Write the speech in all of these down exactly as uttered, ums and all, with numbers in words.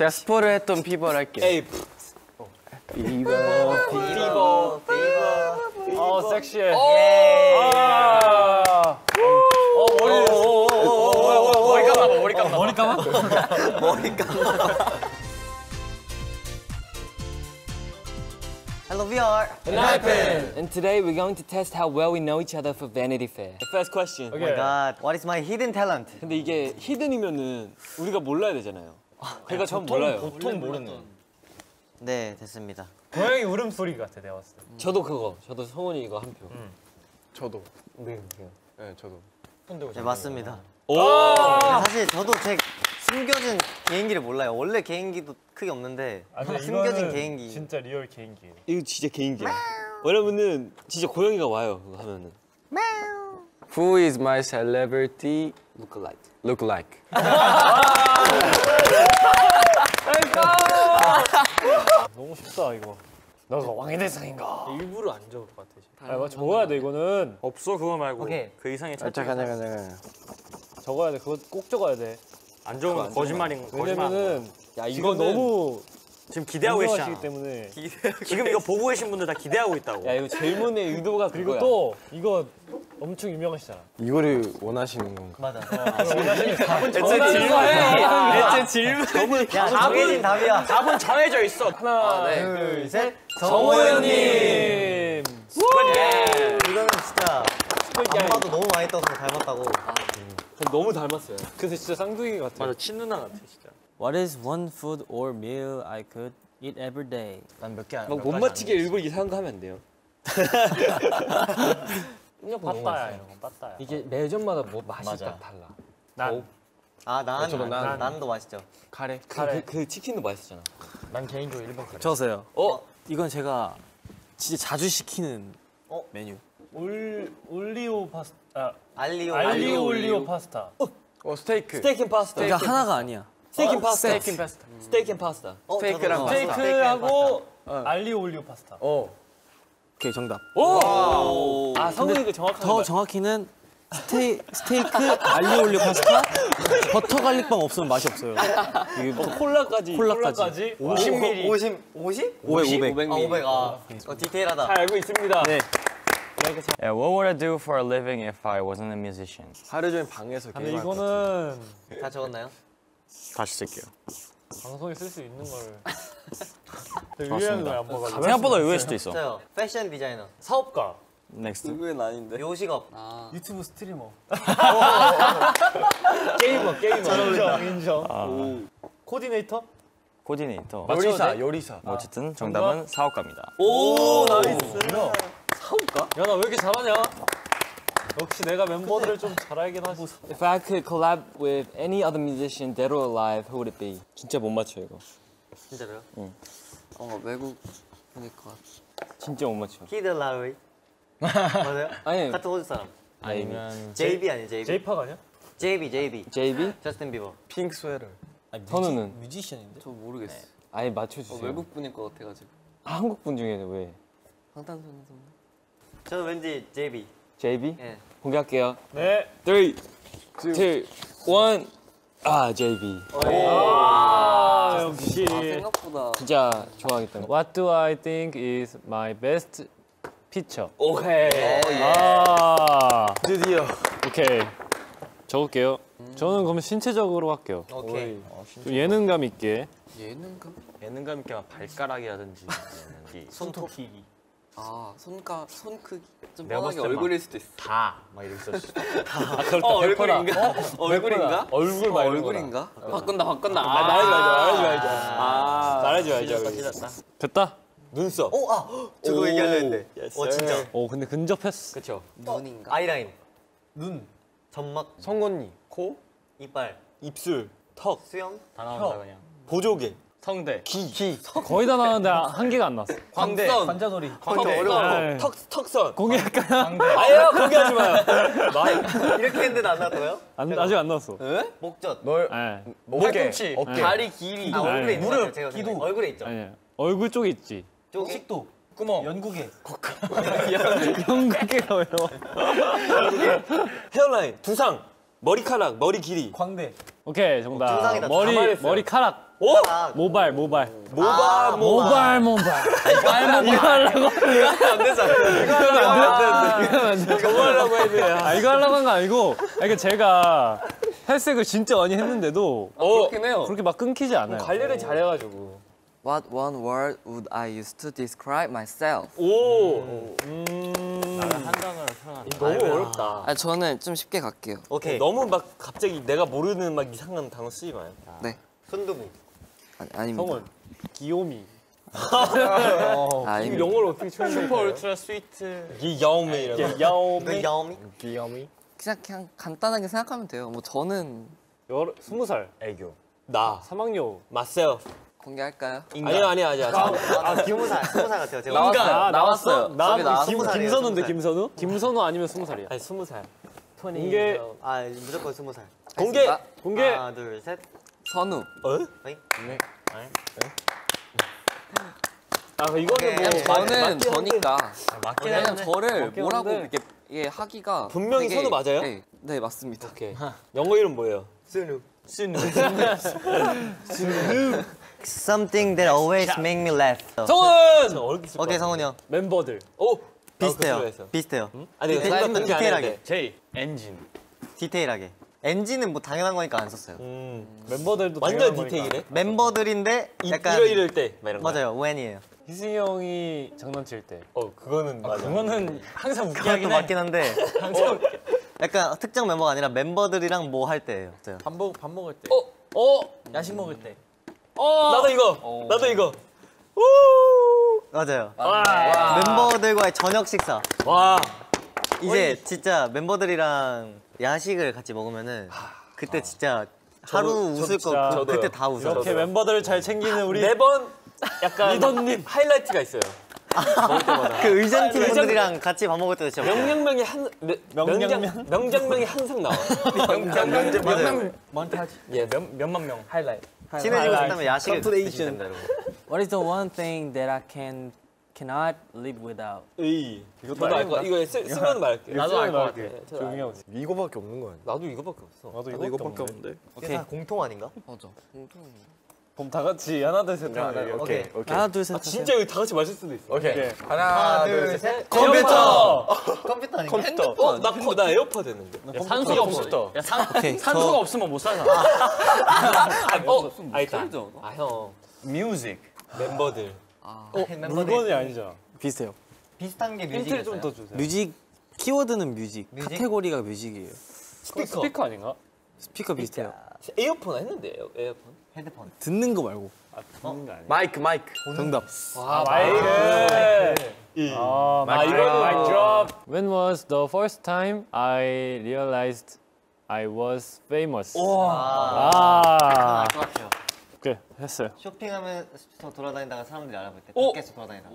제가 스포를 했던 피버를 할게요. 에이. 피버, 피버, 피버. 어, 섹시해. 머리 감아 봐, 머리 감아. 머리 감아? 머리 감아. Hello, we are Vanity. And today we're going to test how well we know each other for Vanity Fair. The first question. Okay. Oh my God, what is my hidden talent? 근데 이게 히든이면은 우리가 몰라야 되잖아요. 그러니까 전 몰라요. 보통 모르는. 네, 됐습니다. 고양이 울음소리 같아, 내가 봤을 때. 음. 저도 그거. 저도 성훈이 이거 한 표. 음. 저도. 네, 네, 저도. 네, 맞습니다. 오! 네, 사실 저도 제 숨겨진 개인기를 몰라요. 원래 개인기도 크게 없는데 아, 숨겨진 개인기. 진짜 리얼 개인기예요. 이거 진짜 개인기예요. 왜냐면은 진짜 고양이가 와요, 그거 하면은. Who is my celebrity lookalike? Lookalike. 너무 쉽다, 이거. 너가 왕의 대상인가? 일부러 안 적을 것 같아. 아, 적어야 돼, 이거는. 없어, 그거 말고. 오케이. 그 이상의 차이. 잠깐, 잠깐, 잠깐. 적어야 돼, 그거 꼭 적어야 돼. 안 적은 건 거짓말인 거야. 왜냐면은, 야, 이거 너무. 지금 기대하고 계시기 때문에. 지금 이거 보고 계신 분들 다 기대하고 있다고. 야, 이거 질문의 의도가 그리고 그거야. 또, 이거 엄청 유명하시잖아. 이거를 원하시는 건가? 맞아. 답은 정해져. 질문. 답은 답이야. 답은 정해져 있어. 하나, 둘, 셋. 정호연님. 이거는 진짜 엄마도 너무 많이 떠서 닮았다고. 너무 닮았어요. 근데 진짜 쌍둥이 같아. 맞아, 친누나 같아 진짜. What is one food or meal I could eat every day? 난 몇 개 안. 막 못 맞히게 일부러 이상한 거 하면 안 돼요. 이건 빠따야, 이런 건 빠따야. 이게 매점마다 뭐 맛이 맞아. 딱 달라. 난. 아, 난, 난, 난. 난도 맛있죠. 카레. 카레. 그, 그, 그 치킨도 맛있잖아. 난 개인적으로 일 번 카레. 저세요. 어? 이건 제가 진짜 자주 시키는 어? 메뉴. 올, 올리오 파스타. 아, 알리오. 알리오, 알리오 올리오 파스타. 어? 어, 스테이크. 스테이크 파스타. 그러니까 스테이크. 하나가 아니야. 스테이크 어? 파스타. 스테이크 파스타. 스테이크 파스타. 스테이크랑 파스타. 스테이크하고 알리오 올리오 파스타. 어. 오케이, 정답. 오! 아, 성훈이가 정확한 더 정확히는 스테이, 스테이크, 알리오 올리오 파스타, 버터 갈릭빵 없으면 맛이 없어요. 어, 콜라까지. 콜라까지. 오십 밀리리터. 오십? 오십? 오백, 오백. 오백, 아, 오백. 아, 어, 디테일하다. 잘 알고 있습니다. 네. Yeah, what would I do for a living if I wasn't a musician? 하루 종일 방에서 게임할 것 같은데. 이거는... 다 적었나요? 다시 쓸게요. 방송에 쓸 수 있는 걸... 의외한 거야, 뭐가. 생각보다 의외일 수도 있어. 진짜요. 패션 디자이너. 사업가. 넥스트. 의외는 아닌데. 요식업. 아. 유튜브 스트리머. 게이머, 게이머. 인정, 인정. 아. 코디네이터? 코디네이터. 요리사, 요리사. 뭐 어쨌든 정답은 아. 사업가입니다. 오, 오 나이스. 오. 사업가? 야, 나 왜 이렇게 잘하냐? 역시 내가 멤버들을 좀 잘 알긴 하지. If I could collab with any other musician, dead or alive, who would it be? 진짜 못 맞춰, 이거. 진짜로요? 응. 어, 외국 분일 것 같아. 진짜 못 맞춰. 키드 라우이? 맞아요? 아니. 같은 호주 사람. 아니면... 제이비 아니에요, 제이비? 제이팍 아니야? 제이비, 제이비. 제이비? 저스틴 비버. 핑크 스웨터. 아니, 선우는? 뮤지션인데? 저 모르겠어. 네. 아예 맞춰주세요. 어, 외국 분일 것 같아가지고. 아, 한국 분 중에는 왜? 방탄소년단 선배. 저는 왠지 제이비. 제이비? 네. 공개할게요. 네. 쓰리, 투, 원. 아, 제이비. 아, 역시. 아, 생각보다. 진짜 좋아하겠다. What do I think is my best picture? 오케이. 오, 아, 드디어. 오케이. 적을게요. 음. 저는 그럼 신체적으로 할게요. 오케이. 어, 좀 예능감 있게. 예능감? 예능감 있게 막 발가락이라든지. 손톱이. 아, 손가, 손 크기. 좀 뻔하게 얼굴일 수도 있어. 다! 막 이렇게 썼어. 아, 어, 얼굴인가? 어? 어, 얼굴인가? 얼굴 말고. 어, 얼굴인가? 아, 바꾼다, 바꾼다. 아, 말해줘야죠, 말해줘야죠. 아, 말해줘야죠. 찢었다, 찢었다. 됐다. 눈썹. 오, 아! 저도 얘기하려는데. 오, 진짜. 오, 근데 근접했어. 그쵸. 눈인가? 아이라인. 눈. 점막. 성언니. 코. 이빨. 입술. 턱. 수염. 다 나온다, 그냥. 보조개. 성대, 기, 기. 거의 다 나왔는데 한 개가 안 나왔어. 광대, 관자놀이, 광대, 어려워. 턱, 턱선. 공개할까요? 아니요, 공개하지 마요. 이렇게 했는데 안 나왔어요? 아직 안 나왔어. 에? 목젖, 널, 목꿈치, 어깨, 다리 길이, 아, 얼굴에 있는 무릎, 제가 기도, 얼굴에 있죠. 아니요, 얼굴 쪽에 있지. 쪽에? 식도, 구멍, 연구개, 연구개가 어려워. 헤어라인, 두상, 머리카락, 머리 길이, 광대. 오케이, 정답. 두상이다. 머리, 머리카락. 오? 모발 모발 모발 모발 모발 모발 모발 하려고 이거 안 되잖아. 이거 하려고 안 되는데 저거 하려고 했네. 이거 하려고 한 거 아니고 그러니까 제가 탈색을 진짜 많이 했는데도 그렇긴 해요. 그렇게 막 끊기지 않아요. 관리를 잘해가지고. What one word would I use to describe myself? 오! 나는 한 단어를 표현한다. 너무 어렵다. 아, 저는 좀 쉽게 갈게요. 오케이. 너무 막 갑자기 내가 모르는 막 이상한 단어 쓰지 마요. 네. 손두부. 아니, 아닙니다. 성원. 귀요미. 아, 이거 영어로 어떻게 쳐야 돼? 슈퍼 울트라 스위트. 귀요미라고. 귀요미. 귀요미. 귀요미. 그냥, 그냥 간단하게 생각하면 돼요. 뭐 저는 여러, 스무 살. 애교. 나. 삼학년. myself. 공개할까요? 아니요, 아니요, 아니요. 아, 스무 살, 스무 살 같아요. 제가 나왔어요. 나왔어요. 나왔어요. 김선우인데, 김선우? 김선우 아니면 스무 살이야. 아니, 스무 살. 공개. 아, 무조건 스무 살. 공개. 공개. 하나, 둘, 셋. 선우. 어? 네. 아, 이거는 뭐 저는 저니까. 맞긴 해요. 저를 뭐라고 이렇게 예 하기가 분명히 선우 맞아요? 네, 네 맞습니다. 오케이. 영어 이름 뭐예요? 순우. 순우. 순우. Something that always make me laugh. 성훈! 오케이, 성훈이 형. 멤버들. 오! 비슷해요. 비슷해요. 음? 아니, 디테일하게. 디테일하게. 제이. 엔진. 디테일하게. 엔진은 뭐 당연한 거니까 안 썼어요. 음. 멤버들도 완전 디테일이네. 멤버들인데 약간 이러 이럴 때 이런 거. 맞아요. 오엔이에요. 희승이 형이 장난칠 때. 어, 그거는 맞아. 그거는 항상 웃기긴 해. 그것도 맞긴 한데. 항상 약간 특정 멤버가 아니라 멤버들이랑 뭐 할 때예요. 밥 먹 밥 먹을 때. 어? 어? 야식 먹을 때. 어! 나도 이거! 오. 나도 이거! 우! 맞아요. 와. 와. 멤버들과의 저녁 식사. 와. 이제 어이. 진짜 멤버들이랑 야식을 같이 먹으면은 그때 아. 진짜 하루 저도, 웃을 저, 거 저도요. 그때 다 웃어요. 이렇게 저도요. 멤버들을 잘 챙기는 우리 매번 약간 리더님 하이라이트가 있어요. 그 의전팀 분들이랑 같이 밥 먹을 때도 진짜 명장면이 한 명장면 명장면이 항상 나와. 명장면 몬타지. 예, 몇 몇만 명 하이라이트. 친해지고 싶다면 야식을 드시면 된다 이러고. What is the one thing that I can cannot live without? 이 이것도 알 거야. 이거 쓰면 말할게. 나도 알 거 같아. 조용히 하고. 이거밖에 없는 거 아니야? 나도 이거밖에 없어. 나도 이거밖에 없는데. 오케이. 공통 아닌가? 맞아. 공통. 그럼 다 같이 하나 둘 셋 하나 오케이 오케이 하나 둘 셋. 아, 진짜 이거 다 같이 마실 수도 있어. 오케이, 오케이. 하나 둘 셋. 컴퓨터. 컴퓨터 아니고 핸드폰. 어, 나 컴퓨터 나 에어팟 되는데. 야, 산소가 없었다. 야, 산 오케이. 산소가 저... 없으면 못 살아. 어, 아니다. 아, 형. 뮤직 멤버들. 아, 어, 물건이 아니잖아. 비슷해요. 비슷한 게 뮤직이에요. 힌트를 좀 더 주세요. 뮤직 키워드는 뮤직. 뮤직 카테고리가 뮤직이에요. 스피커 스피커 아닌가? 스피커 비슷해요. 에어폰 했는데 에어폰. 핸드폰. 듣는 거 말고. 아, 듣는 거 아니야. 마이크, 마이크. 정답. 와, 마이크. 이. 아, 마이크. 마이크 드롭. When was the first time I realized I was famous? 와. 아. 오케이, 했어요. 쇼핑하면서 돌아다니다가 사람들이 알아볼 때. 밖에서 돌아다니다가.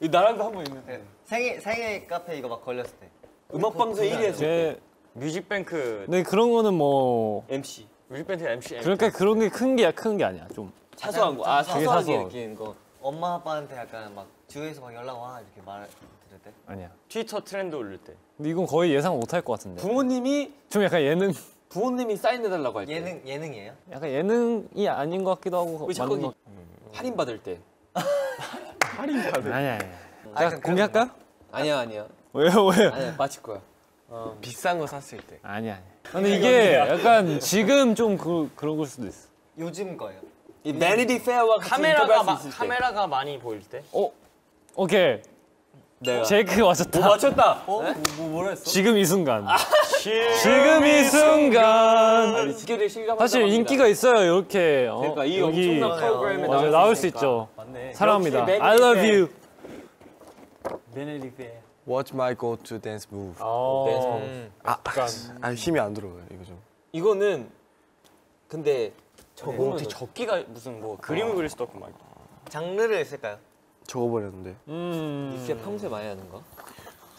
이 나랑도 한번 있는데. 생일 생일 카페 이거 막 걸렸을 때. 음악 방송 일 위 했을 때. 뮤직뱅크. 네, 그런 거는 뭐 엠씨. 뮤직뱅크 엠씨. 그러니까 그런 게 큰 게 큰 게 아니야. 좀 사소한 거. 아, 사소하게 느끼는 거. 엄마 아빠한테 약간 막 주위에서 막 연락 와 이렇게 말 들을 때. 아니야. 트위터 트렌드 올릴 때. 근데 이건 거의 예상 못 할 것 같은데. 부모님이 좀 약간 예능. 부모님이 사인해 달라고 할 때. 예능 예능이에요? 약간 예능이 아닌 것 같기도 하고. 맞는 거. 할인 받을 때. 할인 받을. 아니야 아니야. 제가 공개할까? 아니야 아니야. 왜요 왜요? 아니야 맞힐 거야. 어, 비싼 거 샀을 때. 아니 아니. 근데 이게 약간 지금 좀 그 그런 걸 수도 있어. 요즘 거예요. 이 Vanity Fair와 카메라가 마, 카메라가 많이 보일 때. 어. 오케이. 내가 제이크 맞췄다. 뭐 맞췄다. 어? 네? 뭐 뭐라 했어? 지금 이 순간. 아, 지금 이 순간. 아니, 사실 인기가 있어요. 이렇게. 어, 그러니까 이 여기 엄청난 프로그램에 나올, 나올 수 있죠. 맞네. 사랑합니다. I love you. Vanity Fair. Watch my go to dance move. 아, 댄스 음. 아, 아, 힘이 안 들어요 이거 좀. 이거는 근데 저거 네. 적기가 무슨 뭐 그림을 아. 그릴 수도 없고 막. 장르를 했을까요? 적어버렸는데. 음. 이게 평소에 많이 하는 거?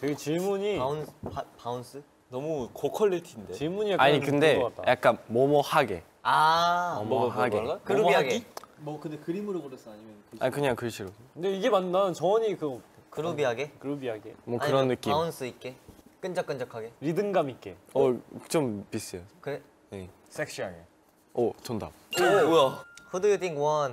되게 질문이 바운스, 바, 바운스? 너무 고퀄리티인데. 질문이 약간 아니 근데 약간 뭐뭐하게. 아. 뭐뭐하게. 뭐, 그룹이하게. 뭐 근데 그림으로 그렸어 아니면? 글씨로? 아니 그냥 글씨로. 근데 이게 맞나? 정원이 그. 그루비하게? 그루비하게 뭐 아니, 그런 느낌 바운스 있게? 끈적끈적하게? 리듬감 있게 어 좀 비슷해요 그래? 네 섹시하게 오 정답 오 뭐야 Who do you think won?